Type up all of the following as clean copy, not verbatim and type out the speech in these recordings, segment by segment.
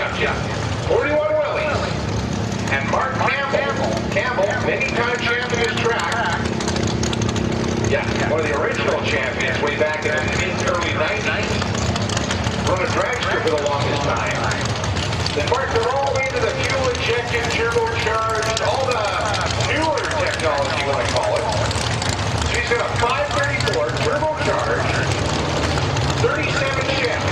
41 Willie and Mark Campbell, many-time champion of his track. Yeah, one of the original champions way back in the early 90s. Run a dragster for the longest time. Then Mark, they're all into the fuel injection, turbocharged, all the newer technology, what I call it. She's got a 534 turbocharged, 37 shaft.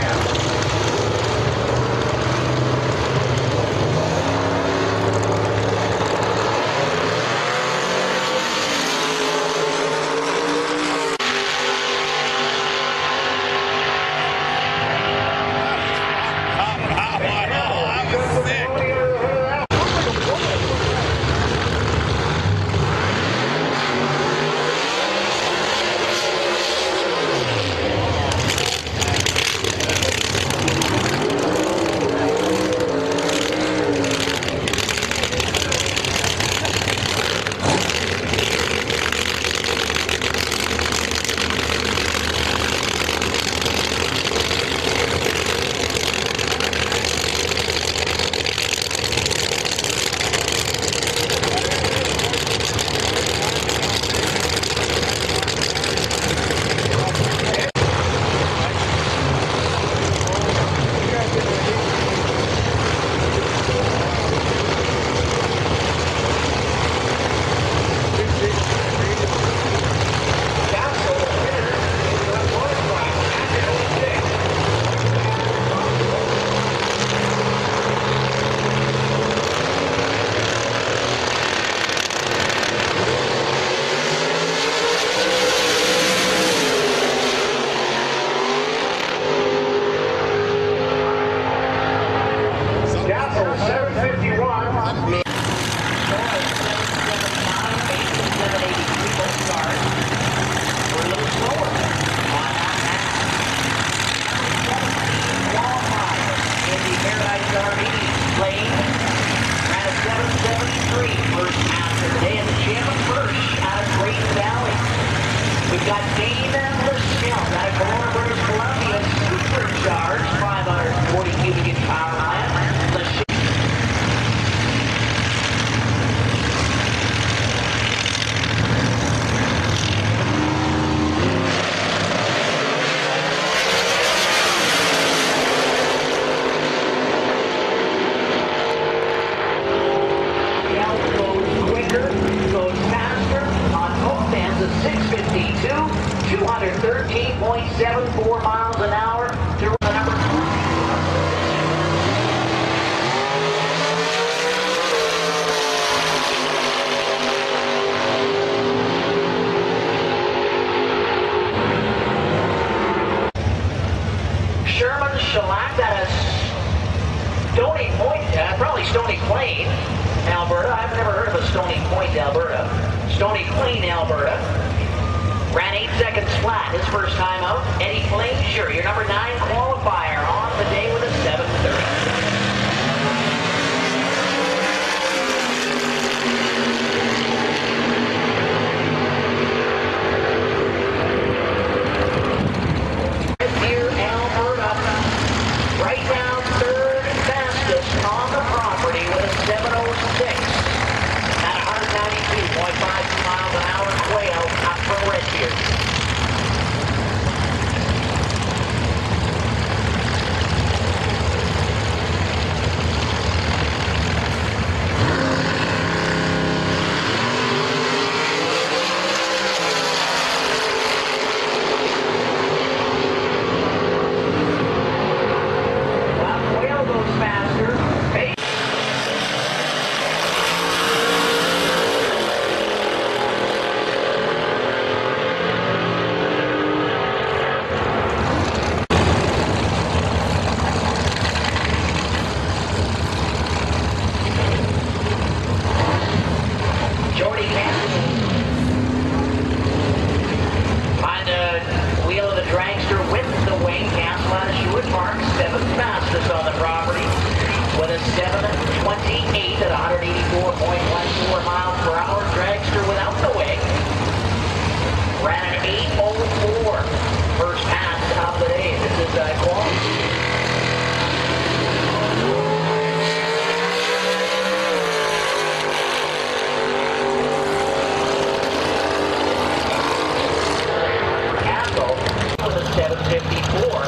four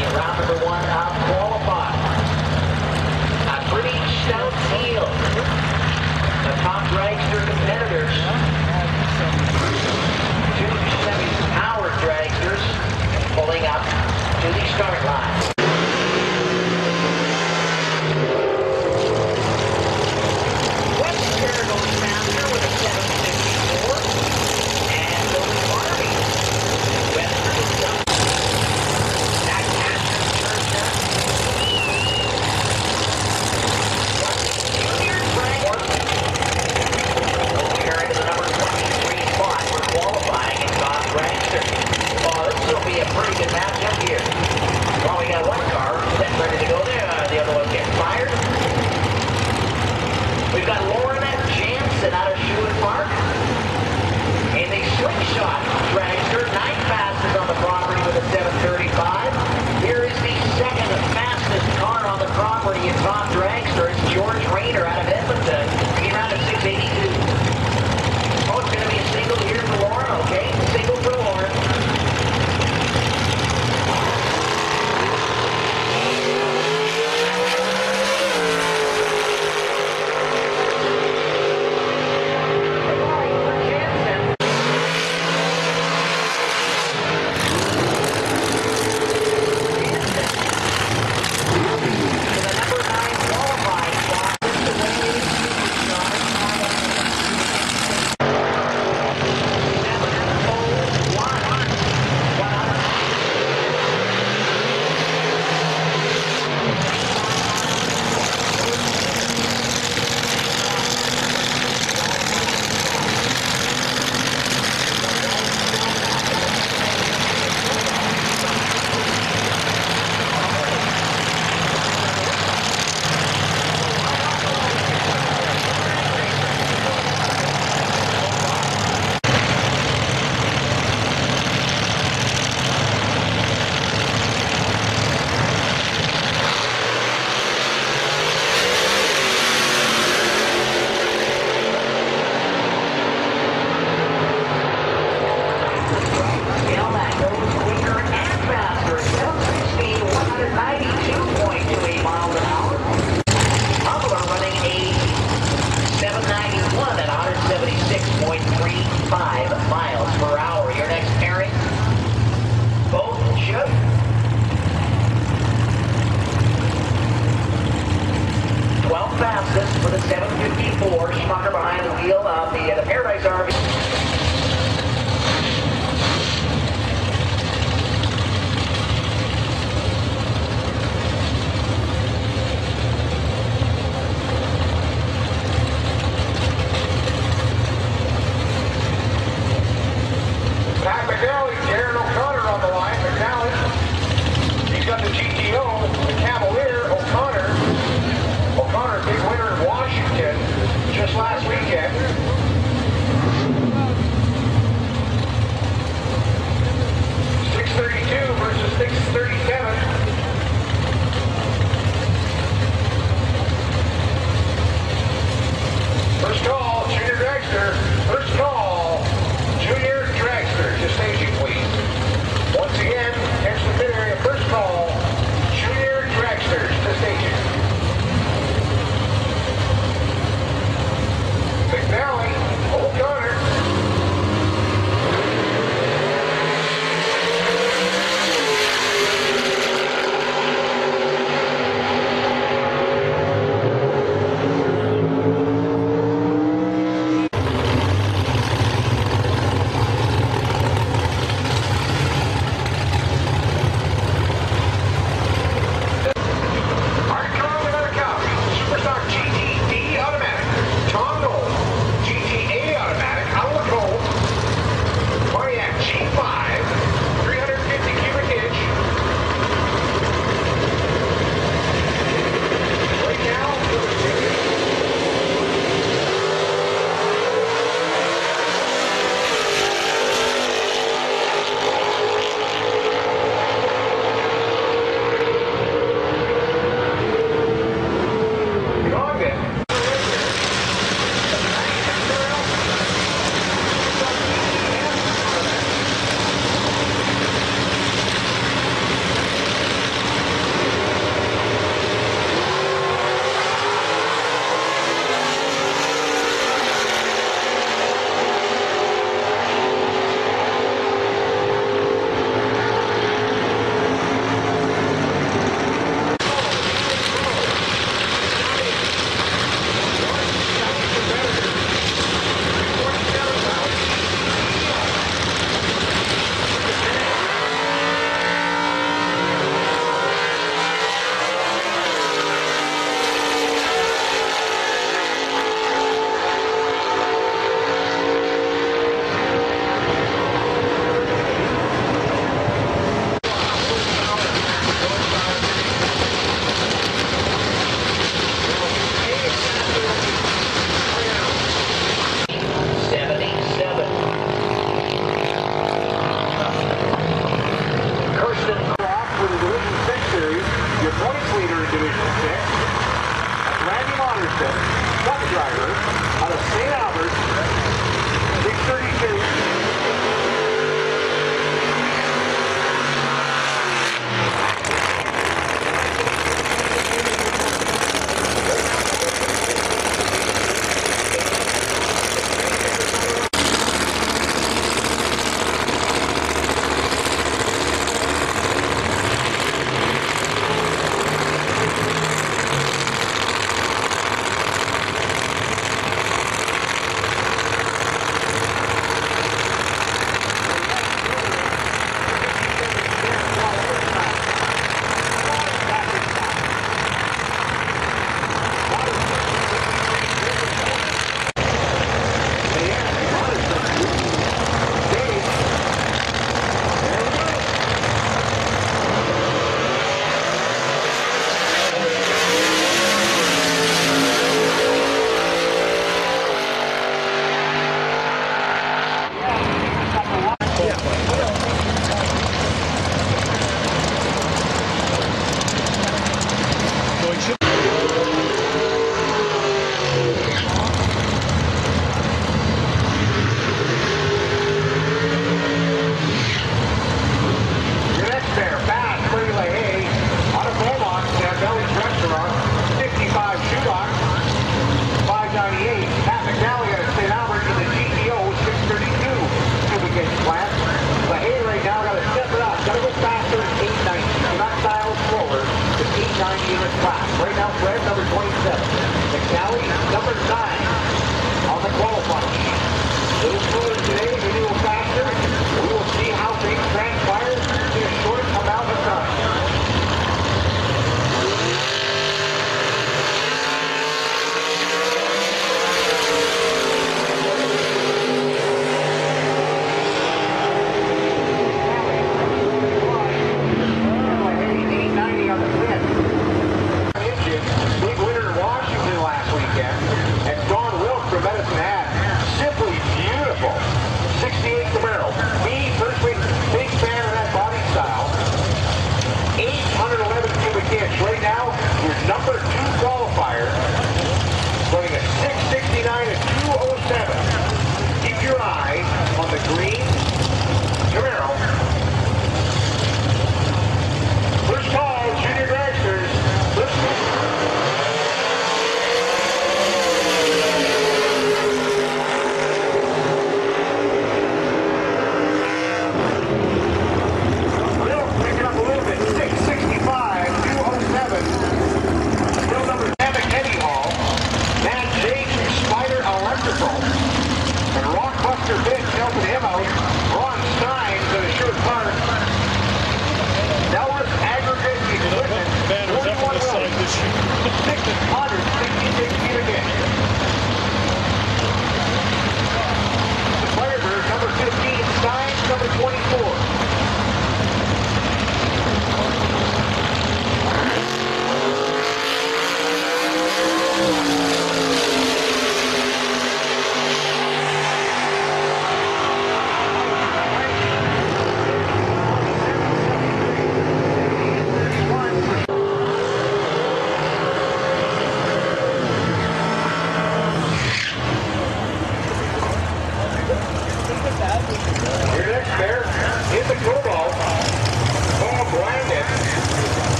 in round number one of qualifying. A pretty stout field. The top dragster competitors. Two semi-power dragsters pulling up to the start line.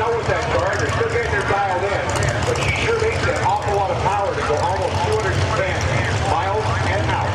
know with that car, they're still getting their dialed in, but she sure makes an awful lot of power to go almost 200 miles an hour.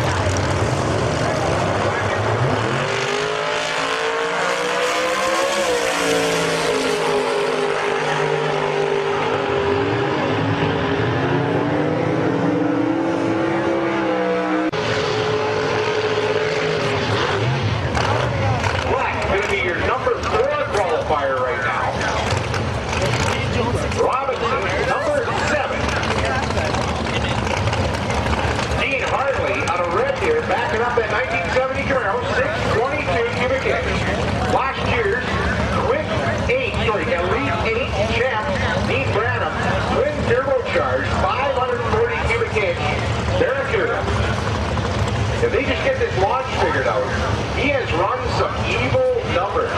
If they just get this launch figured out, he has run some evil numbers.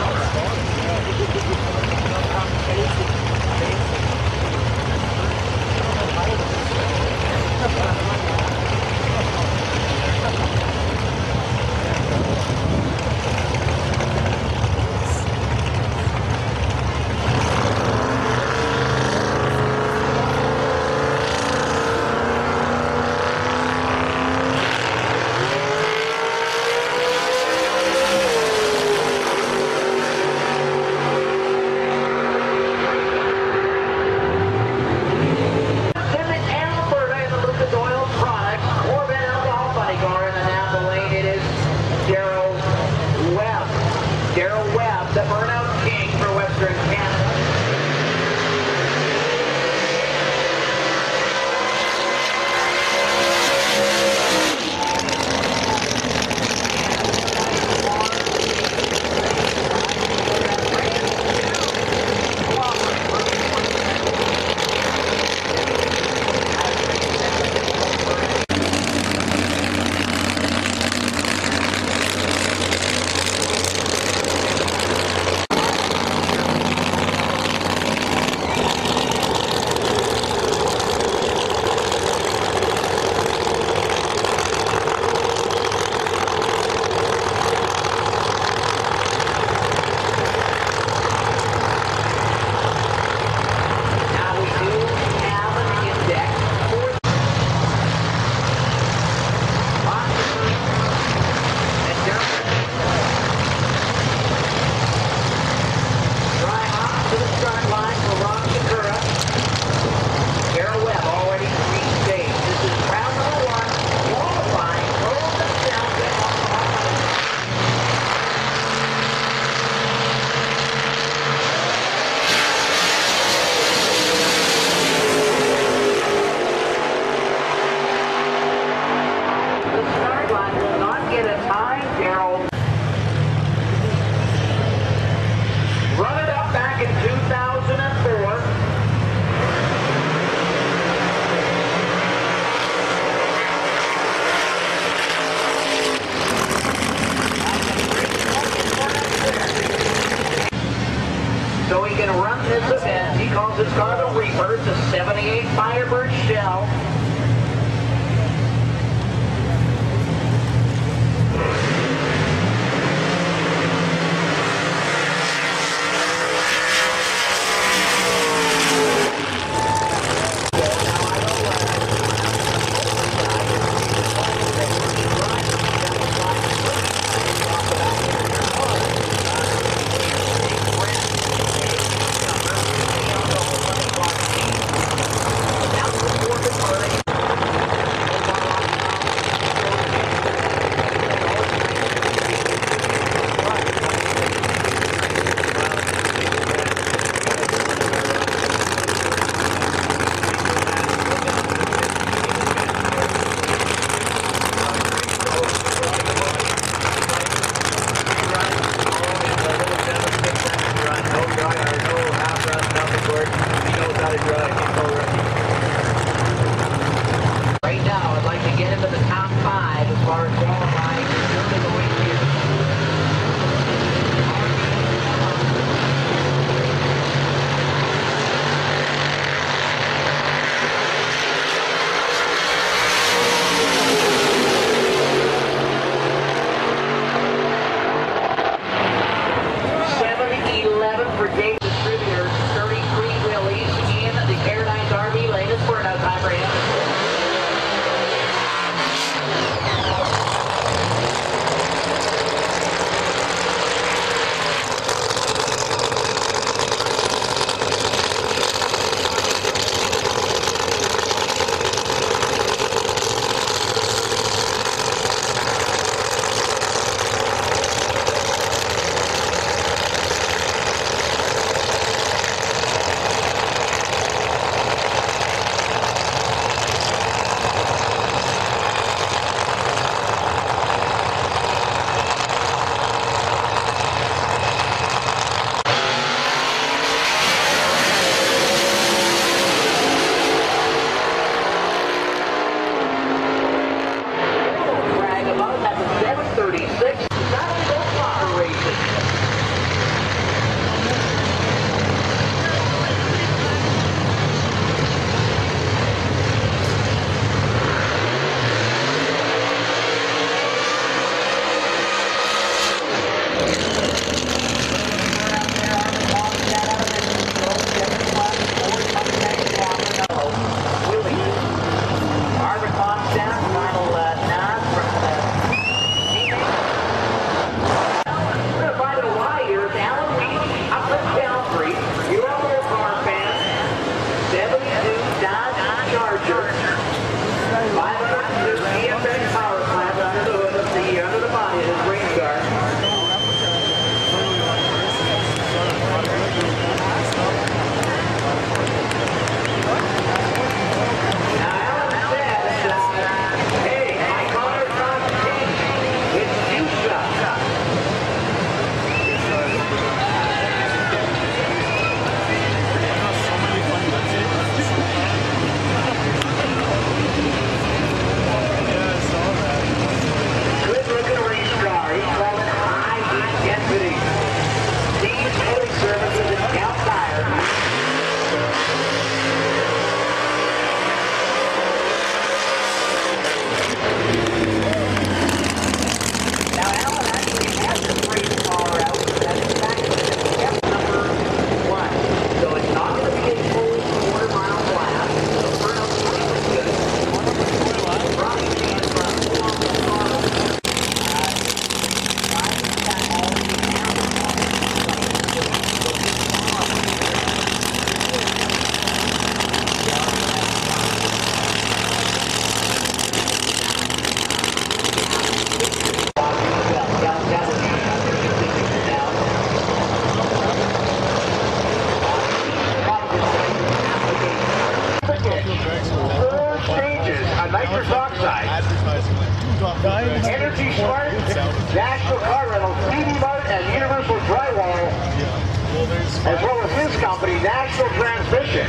as well as his company, National Transmission,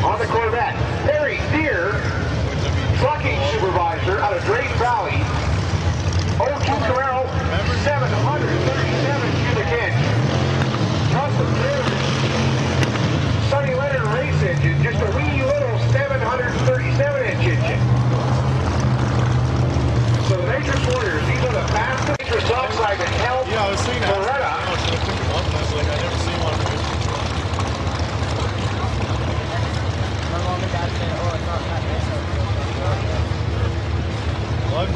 on the Corvette. Harry Deere, trucking supervisor out of Drayton Valley, 02 Camaro 737 cubic inch. Sonny Leonard race engine, just a wee little 737 inch engine. So the Nitrous Warriors, these are the fastest Nitrous oxide that helped Loretta. I've never seen one. My mom and dad said, oh, it's not that nice.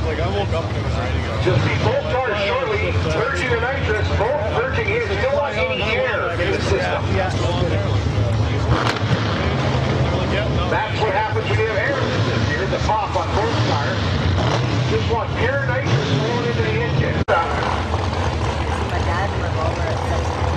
Like, I woke up and it was raining. Just see both cars shortly merging the nitrous, both merging in. There's no any air in the system. That's what happens when you have air in the system. You're in the pop on both tires. Just want pure nitrous flowing into the engine. My dad's revolver at 6.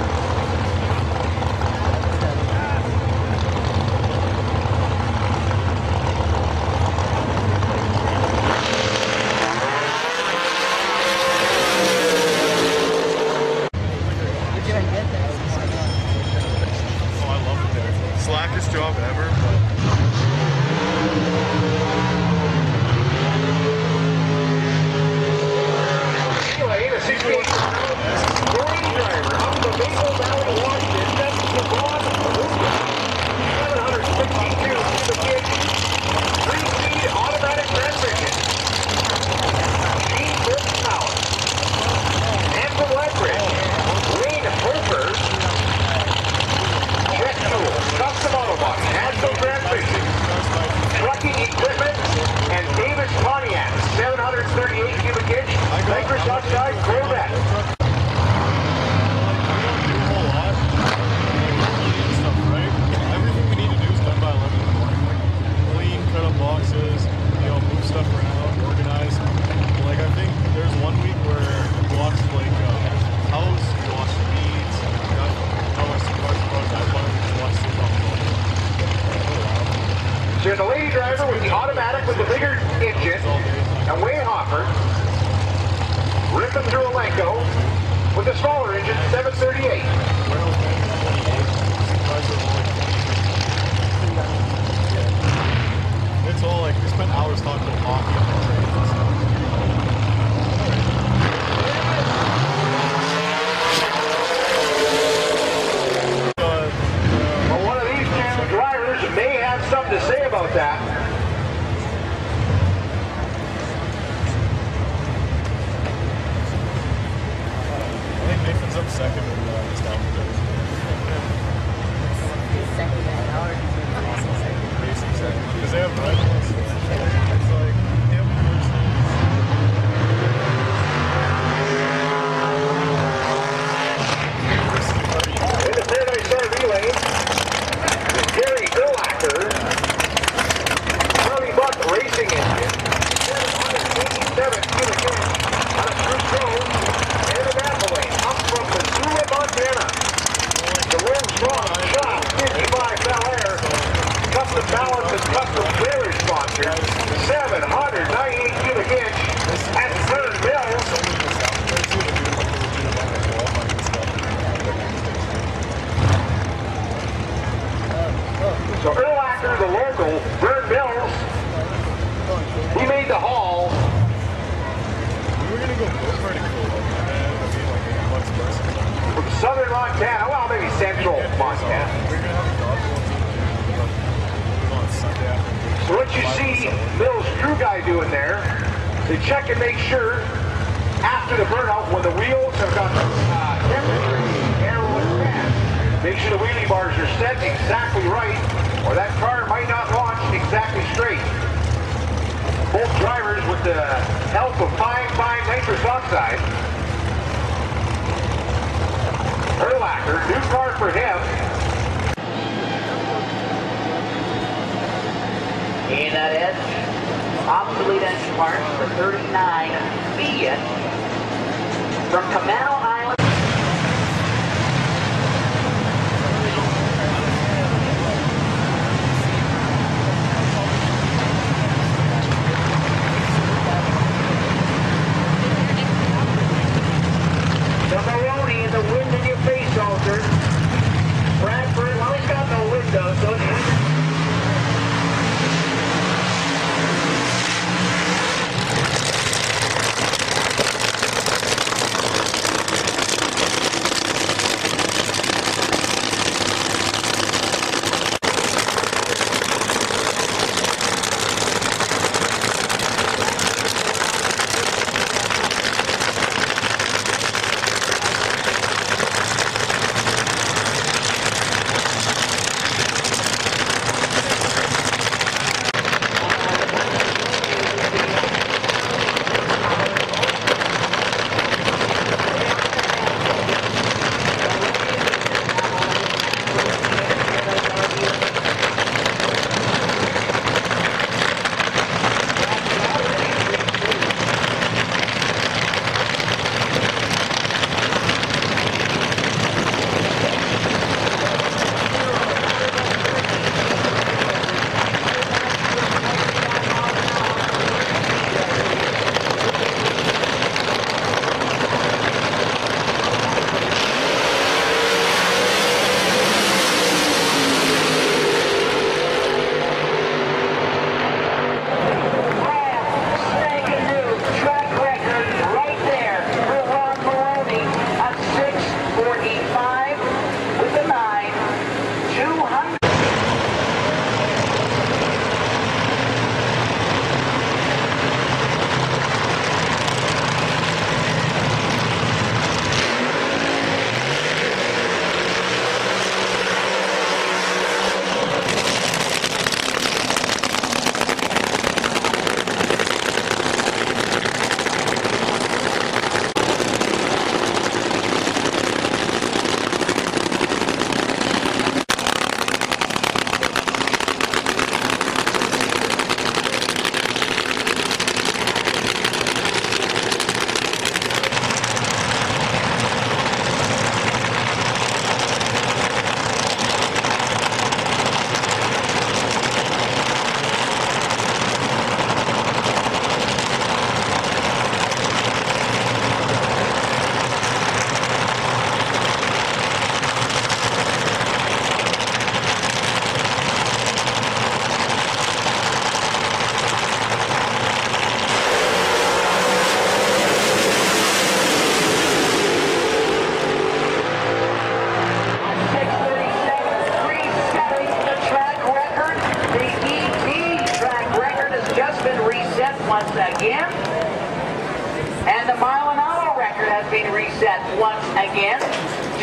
The wind in your face, Alter.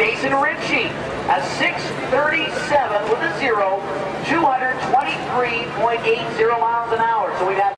Jason Ritchie, a 637 with a 0, 223.80 miles an hour. So we've had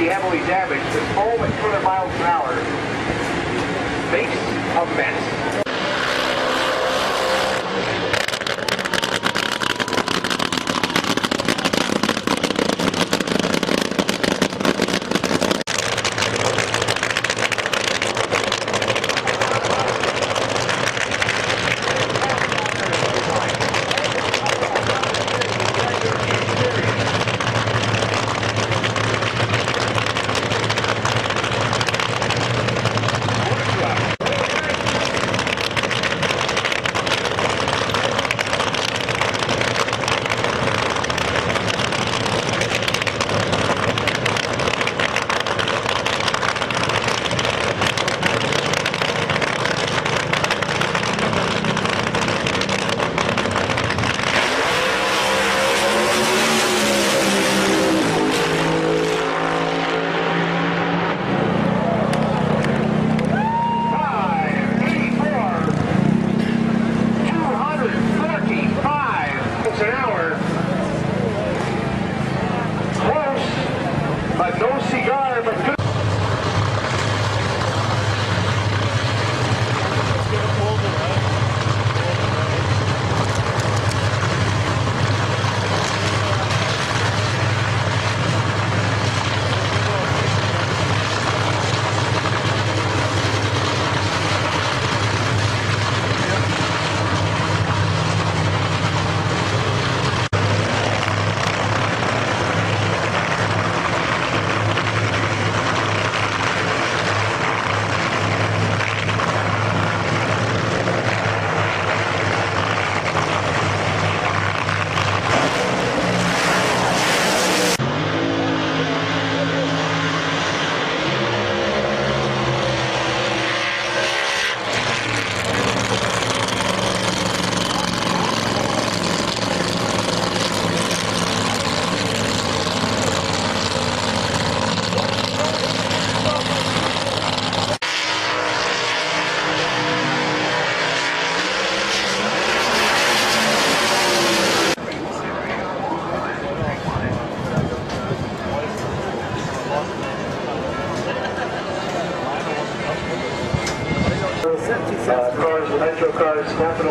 pretty heavily damaged with foam at 200 miles an hour. Makes a mess. National Car Rental